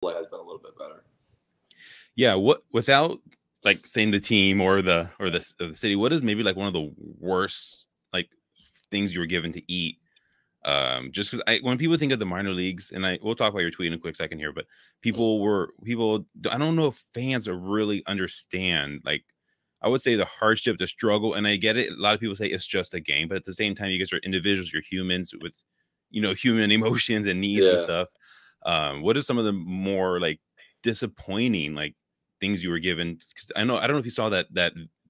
play has been a little bit better. Yeah. What, without like saying the team or the city, what is maybe like one of the worst like things you were given to eat? Just because when people think of the minor leagues, and we'll talk about your tweet in a quick second here, but people, I don't know if fans really understand, like, I would say the hardship, the struggle, and I get it. A lot of people say it's just a game, but at the same time, you guys are individuals, you're humans with, you know, human emotions and needs and stuff. What are some of the more like disappointing like things you were given? Because I don't know if you saw that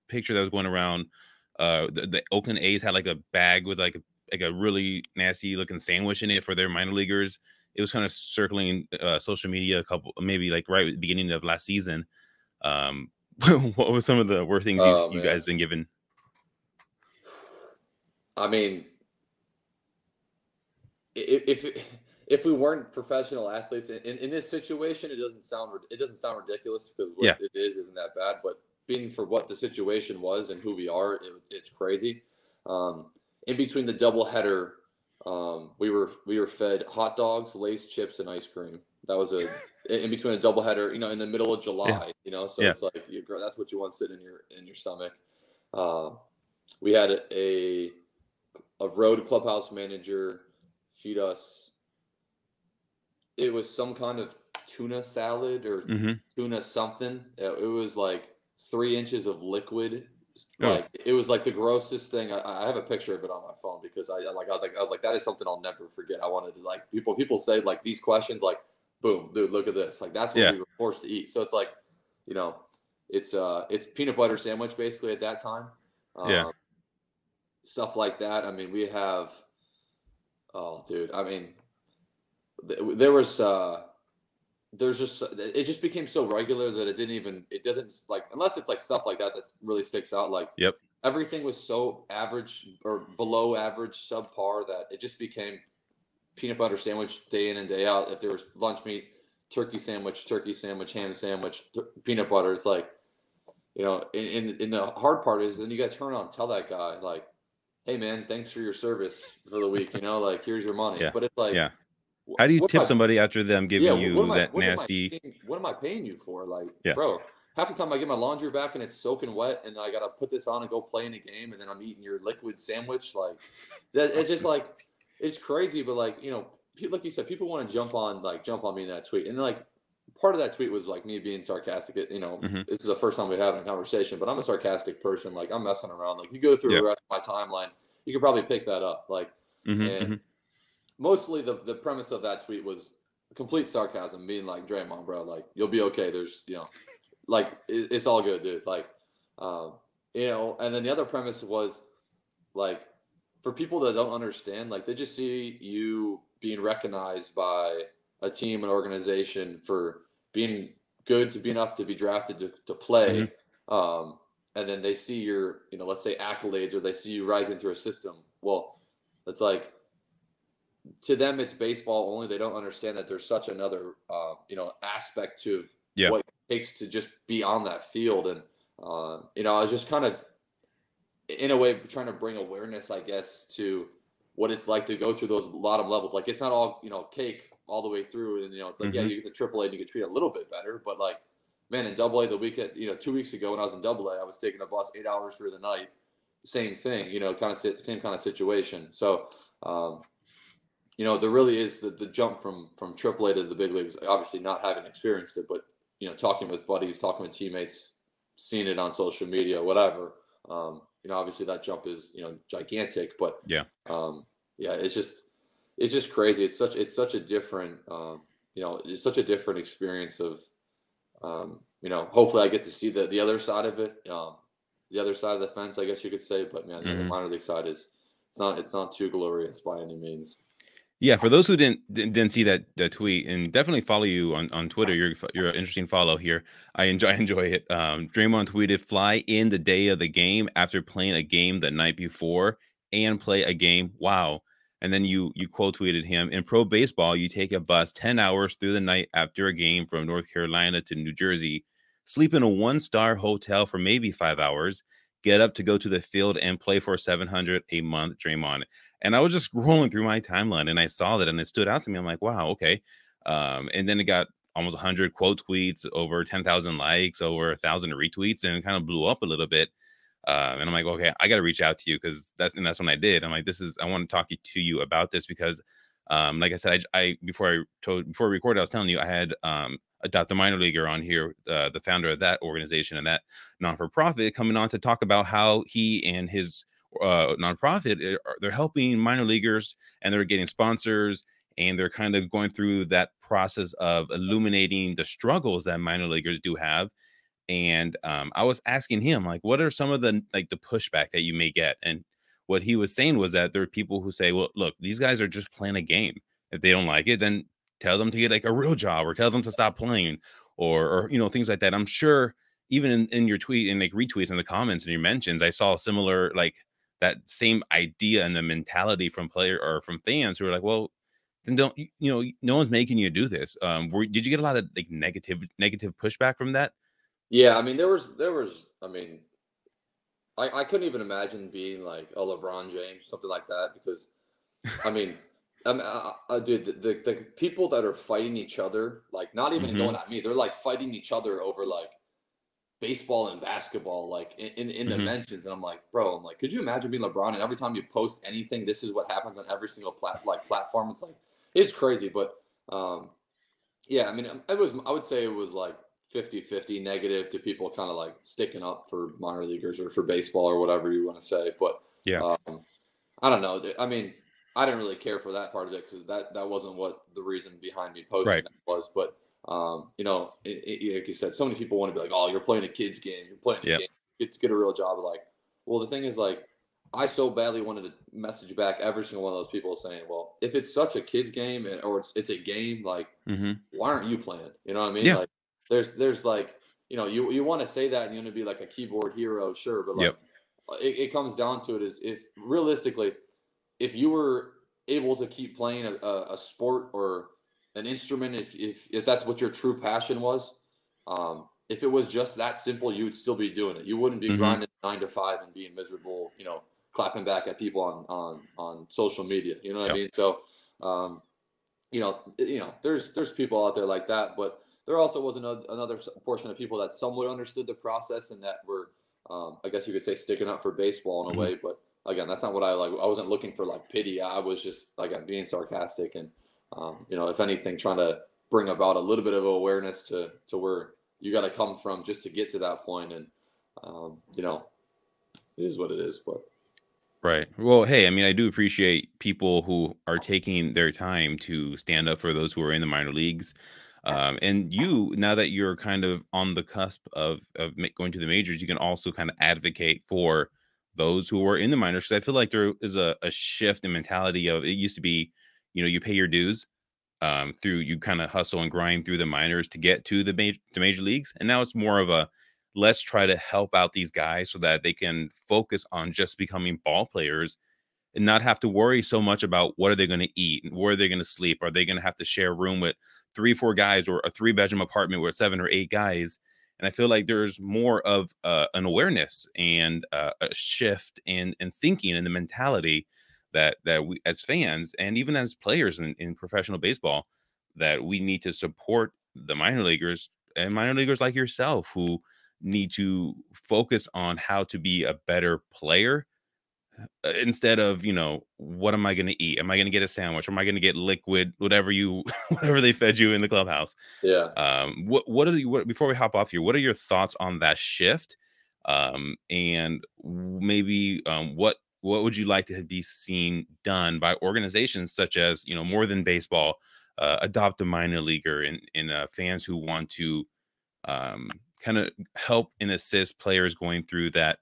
picture that was going around. The Oakland A's had like a bag with like a really nasty looking sandwich in it for their minor leaguers. It was kind of circling social media maybe right at the beginning of last season. What were some of the worst things you guys been given? I mean, if we weren't professional athletes in this situation, it doesn't sound ridiculous, because what it isn't that bad, but being for what the situation was and who we are, it's crazy. In between the doubleheader, we were fed hot dogs, Lay's, chips, and ice cream. That was in between a doubleheader, you know, in the middle of July, you know, so it's like, that's what you want sitting in your stomach. We had a road clubhouse manager feed us. It was some kind of tuna salad or tuna something. It was like 3 inches of liquid. Like it was like the grossest thing. I have a picture of it on my phone, because I was like, that is something I'll never forget. I wanted to, like, people say like these questions, like, boom, dude, look at this. Like, that's what we were forced to eat. So it's like, you know, it's peanut butter sandwich basically at that time. Stuff like that. I mean, we have, oh dude, I mean, it just became so regular that it doesn't like, unless it's like stuff like that really sticks out. Like, everything was so average or below average, subpar, that it just became peanut butter sandwich day in and day out. If there was lunch meat, turkey sandwich, ham sandwich, peanut butter. It's like, you know, in the hard part is then you got to turn on, tell that guy like, hey man, thanks for your service for the week. You know, like, here's your money. But it's like, how do you tip somebody after them giving you that nasty? What am I paying you for? Like, bro, half the time I get my laundry back and it's soaking wet, and I got to put this on and go play in a game, and then I'm eating your liquid sandwich. Like, that, it's just like, it's crazy. But like, you know, like you said, people want to jump on me in that tweet. And like, part of that tweet was like me being sarcastic. You know, this is the first time we have a conversation, but I'm a sarcastic person. Like, I'm messing around. Like, you go through the rest of my timeline, you could probably pick that up. Like, mostly the premise of that tweet was complete sarcasm, being like, Draymond, bro, like, you'll be okay. There's, you know, like, it's all good, dude. Like, you know, and then the other premise was like, for people that don't understand, like, they just see you being recognized by a team, an organization, for being good to be enough to be drafted to play. And then they see your, you know, let's say accolades, or they see you rising through a system. Well, it's like, to them, it's baseball only. They don't understand that there's such another, you know, aspect to what it takes to just be on that field. And, you know, I was just kind of, in a way, trying to bring awareness, I guess, to what it's like to go through those bottom levels. Like, it's not all, you know, cake all the way through. And, you know, it's like, you get to AAA and you get treated a little bit better. But, like, man, in AA, the weekend, you know, 2 weeks ago when I was in AA, I was taking a bus 8 hours through the night. Same thing, you know, same kind of situation. So, you know, there really is the jump from AAA to the big leagues. Obviously, not having experienced it, but, you know, talking with buddies, talking with teammates, seeing it on social media, whatever. You know, obviously that jump is, you know, gigantic. But it's just crazy. It's such a different, you know, it's such a different experience of, you know. Hopefully, I get to see the other side of it, the other side of the fence, I guess you could say. But man, the minor league side is it's not too glorious by any means. Yeah, for those who didn't see that tweet, and definitely follow you on Twitter. You're an interesting follow here. I enjoy it. Draymond tweeted, "Fly in the day of the game after playing a game the night before and play a game. Wow." And then you quote tweeted him, "In pro baseball, you take a bus 10 hours through the night after a game from North Carolina to New Jersey, sleep in a one-star hotel for maybe 5 hours, get up to go to the field and play for $700 a month, Draymond." And I was just rolling through my timeline and I saw that and it stood out to me. I'm like, wow, okay. And then it got almost 100 quote tweets, over 10,000 likes, over 1,000 retweets, and it kind of blew up a little bit. And I'm like, okay, I got to reach out to you, because that's when I did. I'm like, this is, I want to talk to you about this, because like I said, before I recorded, I was telling you I had Adopt a Minor Leaguer on here, the founder of that organization and that non-for-profit, coming on to talk about how he and his nonprofit, they're helping minor leaguers, and they're getting sponsors, and they're kind of going through that process of illuminating the struggles that minor leaguers do have. And I was asking him, like, what are some of the, like, the pushback that you may get? And what he was saying was that there are people who say, well, look, these guys are just playing a game. If they don't like it, then tell them to get, like, a real job, or tell them to stop playing, or you know, things like that. I'm sure even in your tweet and, like, retweets in the comments and your mentions, I saw similar, like, that same idea and the mentality from player or from fans who are like, well, then don't, you know, no one's making you do this. Did you get a lot of, like, negative pushback from that? Yeah, I mean, I couldn't even imagine being like a LeBron James, something like that, because I mean, dude, the people that are fighting each other, like, not even going at me, they're like fighting each other over, like, baseball and basketball, like, in the mentions. And I'm like, bro, I'm like, could you imagine being LeBron? And every time you post anything, this is what happens on every single platform. It's like, it's crazy. But yeah, I mean, I would say it was like 50-50 negative to people kind of like sticking up for minor leaguers or for baseball or whatever you want to say. But yeah, I don't know. I mean, I didn't really care for that part of it, because that wasn't what the reason behind me posting that was. But you know, like you said, so many people want to be like, oh, you're playing a kid's game, you're playing a game, get a real job. Like, well, the thing is, like, I so badly wanted to message back every single one of those people saying, well, if it's such a kid's game, or it's a game, like, why aren't you playing? You know what I mean? Yeah. Like, there's like, you know, you want to say that and you want to be like a keyboard hero, sure, but like, it comes down to it is, if realistically, if you were able to keep playing a sport or an instrument, if that's what your true passion was, if it was just that simple, you would still be doing it. You wouldn't be grinding 9 to 5 and being miserable, you know, clapping back at people on social media. You know what I mean? So, you know, there's people out there like that, but there also was another portion of people that somewhat understood the process and that were, I guess you could say, sticking up for baseball in a way. But again, that's not what I like. I wasn't looking for like pity. I was just, like, I'm being sarcastic and, you know, if anything, trying to bring about a little bit of awareness to where you got to come from just to get to that point. And, you know, it is what it is. But right. Well, hey, I mean, I do appreciate people who are taking their time to stand up for those who are in the minor leagues. And you, now that you're kind of on the cusp of going to the majors, you can also kind of advocate for those who are in the minors. Because I feel like there is a shift in mentality of, it used to be, you know, you pay your dues you kind of hustle and grind through the minors to get to the major leagues. And now it's more of a, let's try to help out these guys so that they can focus on just becoming ball players and not have to worry so much about what are they going to eat and where are they going to sleep? Are they going to have to share a room with 3 or 4 guys, or a 3-bedroom apartment with 7 or 8 guys? And I feel like there's more of an awareness and a shift in thinking and the mentality that we as fans and even as players in professional baseball, that we need to support the minor leaguers and minor leaguers like yourself who need to focus on how to be a better player instead of, you know, what am I going to eat? Am I going to get a sandwich? Am I going to get liquid? Whatever they fed you in the clubhouse. Yeah. What before we hop off here, what are your thoughts on that shift? And maybe what would you like to be seen done by organizations such as, you know, More Than Baseball, Adopt a Minor Leaguer, and fans who want to kind of help and assist players going through that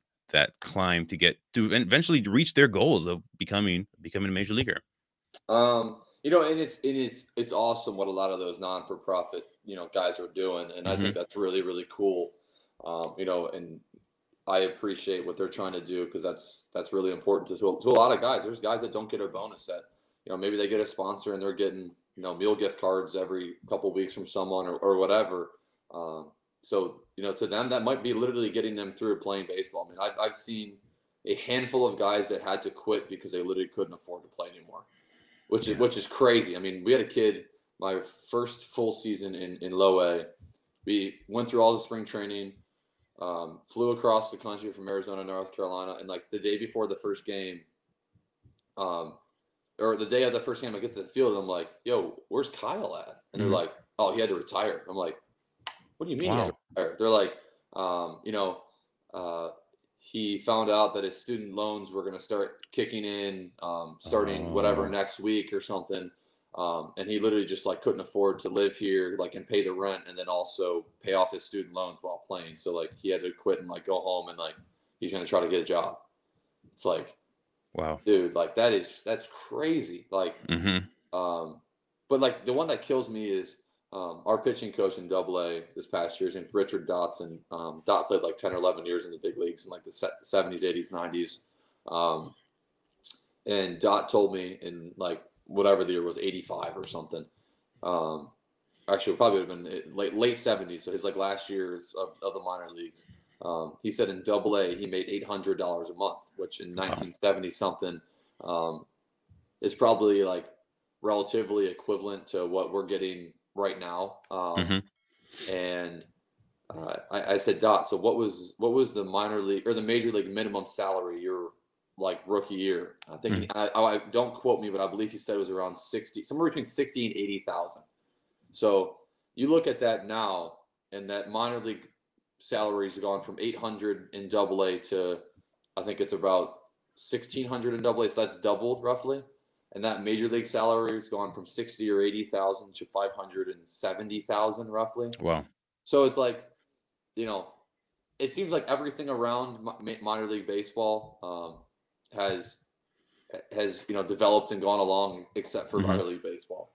climb to get to and eventually to reach their goals of becoming a major leaguer? You know, and it's awesome what a lot of those non-for-profit, you know, guys are doing. And I think that's really, really cool. You know, and I appreciate what they're trying to do, because that's really important to a lot of guys. There's guys that don't get a bonus that, you know, maybe they get a sponsor and they're getting, you know, meal gift cards every couple of weeks from someone or whatever. So, you know, to them, that might be literally getting them through playing baseball. I mean, I've seen a handful of guys that had to quit because they literally couldn't afford to play anymore, which is crazy. I mean, we had a kid my first full season in low A. We went through all the spring training, flew across the country from Arizona, North Carolina. And like the day before the first game, or the day of the first game, I get to the field and I'm like, yo, where's Kyle at? And they're like, oh, he had to retire. I'm like, what do you mean? Wow. He had to retire? They're like, he found out that his student loans were going to start kicking in, starting whatever next week or something. And he literally just like couldn't afford to live here, like, and pay the rent and then also pay off his student loans while playing. So like he had to quit and like go home and like, he's going to try to get a job. It's like, wow, dude, like that's crazy. Like, but like the one that kills me is, our pitching coach in AA this past year is Richard Dotson. Dot played like 10 or 11 years in the big leagues in like the 70s, 80s, 90s. And Dot told me in like whatever the year was, 85 or something. Actually, it probably would have been late 70s. So his like last years of the minor leagues. He said in AA he made $800 a month, which in 1970 something is probably like relatively equivalent to what we're getting right now. And I said, Dot, so what was the minor league or the major league minimum salary your like rookie year? I think I don't quote me, but I believe he said it was around 60, somewhere between 60 and 80,000. So you look at that now, and that minor league salaries have gone from 800 in AA to I think it's about 1,600 in AA. So that's doubled roughly. And that major league salary has gone from 60 or 80,000 to 570,000 roughly. Wow. So it's like, it seems like everything around minor league baseball has developed and gone along except for minor league baseball.